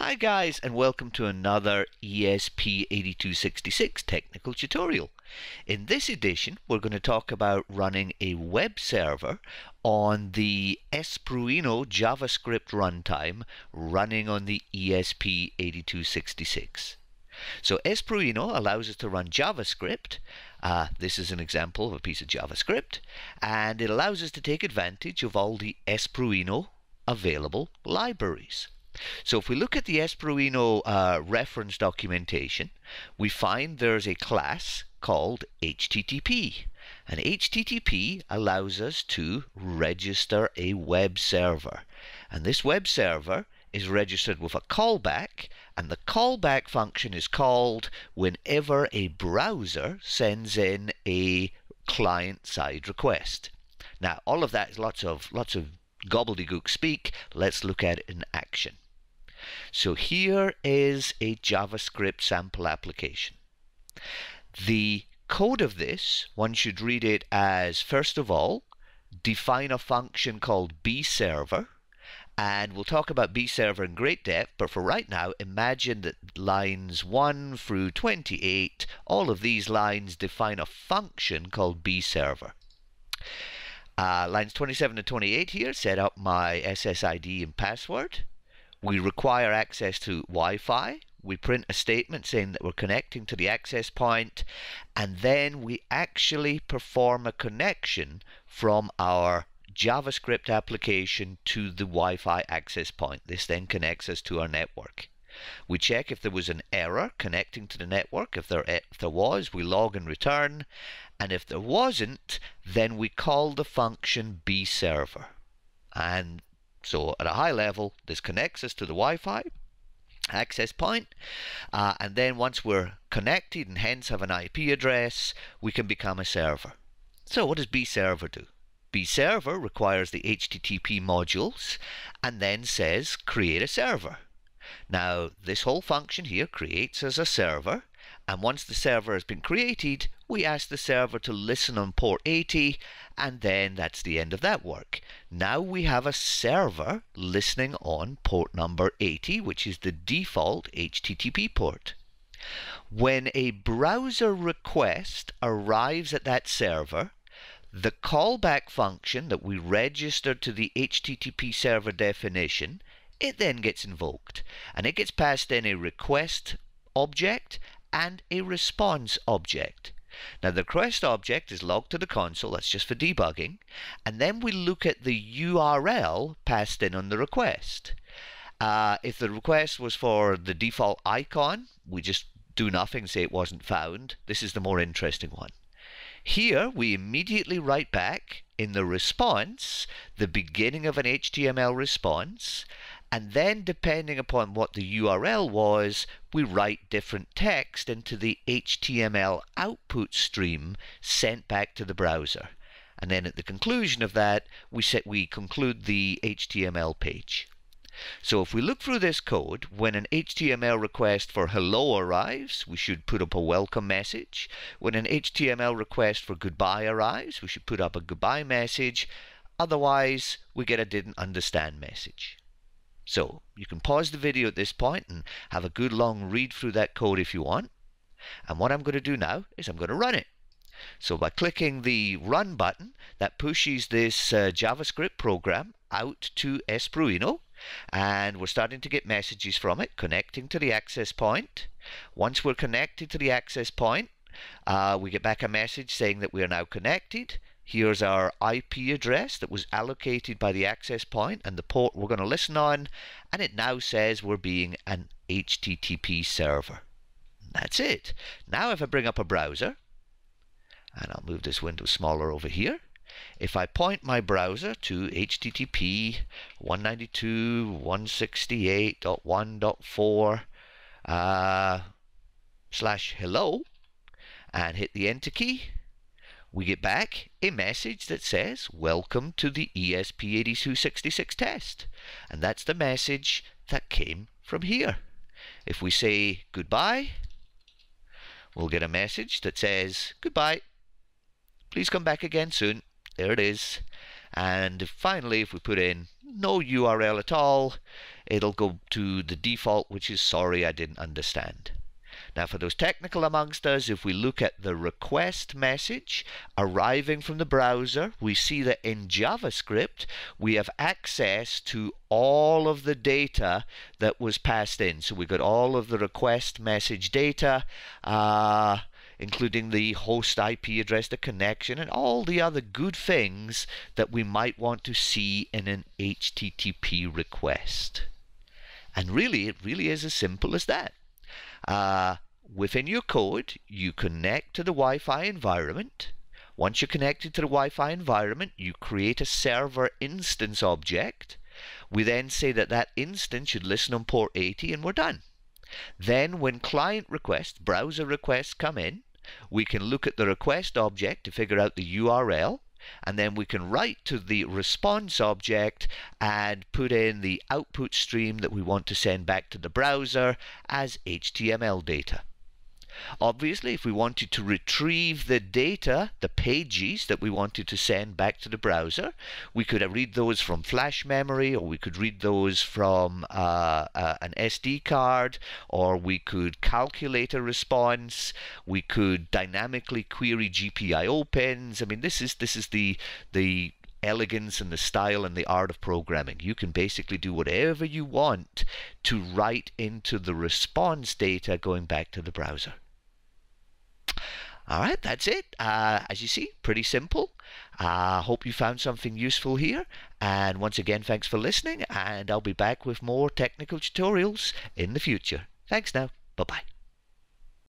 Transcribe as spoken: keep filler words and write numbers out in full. Hi guys, and welcome to another E S P eighty-two sixty-six technical tutorial. In this edition we're going to talk about running a web server on the Espruino JavaScript runtime running on the E S P eighty-two sixty-six. So Espruino allows us to run JavaScript. Uh, this is an example of a piece of JavaScript, and it allows us to take advantage of all the Espruino available libraries. So if we look at the Espruino uh, reference documentation, we find there's a class called H T T P, and H T T P allows us to register a web server, and this web server is registered with a callback, and the callback function is called whenever a browser sends in a client-side request. Now all of that is lots of lots of gobbledygook speak. Let's look at it in action. So here is a JavaScript sample application. The code of this, one should read it as, first of all, define a function called bServer, and we'll talk about bServer in great depth, but for right now, imagine that lines one through twenty-eight, all of these lines define a function called bServer. Uh, lines twenty-seven to twenty-eight here, set up my S S I D and password. We require access to Wi-Fi. We print a statement saying that we're connecting to the access point, and then we actually perform a connection from our JavaScript application to the Wi-Fi access point. This then connects us to our network. We check if there was an error connecting to the network. If there, if there was, we log and return, and if there wasn't, then we call the function bServer. And so at a high level, this connects us to the Wi-Fi access point, uh, and then once we're connected and hence have an I P address, we can become a server. So what does bServer do? bServer requires the H T T P modules and then says create a server. Now this whole function here creates us a server, and once the server has been created, we ask the server to listen on port eighty, and then that's the end of that work. Now we have a server listening on port number eighty, which is the default H T T P port. When a browser request arrives at that server, the callback function that we registered to the H T T P server definition, it then gets invoked, and it gets passed in a request object and a response object. Now the request object is logged to the console, that's just for debugging, and then we look at the U R L passed in on the request. Uh, if the request was for the default icon, we just do nothing, say it wasn't found. This is the more interesting one. Here we immediately write back in the response the beginning of an H T M L response, and then depending upon what the U R L was, we write different text into the H T M L output stream sent back to the browser. And then at the conclusion of that, we set, we conclude the H T M L page. So if we look through this code, when an H T M L request for hello arrives, we should put up a welcome message. When an H T M L request for goodbye arrives, we should put up a goodbye message. Otherwise, we get a didn't understand message. So you can pause the video at this point and have a good long read through that code if you want. And what I'm going to do now is I'm going to run it. So by clicking the run button, that pushes this uh, JavaScript program out to Espruino, and we're starting to get messages from it connecting to the access point. Once we're connected to the access point, uh, we get back a message saying that we are now connected. Here's our I P address that was allocated by the access point and the port we're going to listen on, and it now says we're being an H T T P server. That's it. Now if I bring up a browser, and I'll move this window smaller over here, if I point my browser to H T T P one ninety-two dot one sixty-eight dot one dot four uh, slash hello and hit the enter key, we get back a message that says, welcome to the E S P eighty-two sixty-six test. And that's the message that came from here. If we say goodbye, we'll get a message that says, goodbye. Please come back again soon. There it is. And finally, if we put in no U R L at all. It'll go to the default, which is sorry, I didn't understand. Now, for those technical amongst us, if we look at the request message arriving from the browser, we see that in JavaScript, we have access to all of the data that was passed in. So we've got all of the request message data, uh, including the host I P address, the connection, and all the other good things that we might want to see in an H T T P request. And really, it really is as simple as that. Uh, within your code, you connect to the Wi-Fi environment. Once you're connected to the Wi-Fi environment, you create a server instance object. We then say that that instance should listen on port eighty, and we're done. Then when client requests, browser requests come in, we can look at the request object to figure out the U R L, and then we can write to the response object and put in the output stream that we want to send back to the browser as H T M L data. Obviously, if we wanted to retrieve the data, the pages that we wanted to send back to the browser, we could read those from flash memory, or we could read those from uh, uh, an S D card, or we could calculate a response. We could dynamically query G P I O pins. I mean, this is this is the the elegance and the style and the art of programming. You can basically do whatever you want to write into the response data going back to the browser. All right, that's it. Uh, as you see, pretty simple. I uh, hope you found something useful here. And once again, thanks for listening. And I'll be back with more technical tutorials in the future. Thanks now. Bye-bye.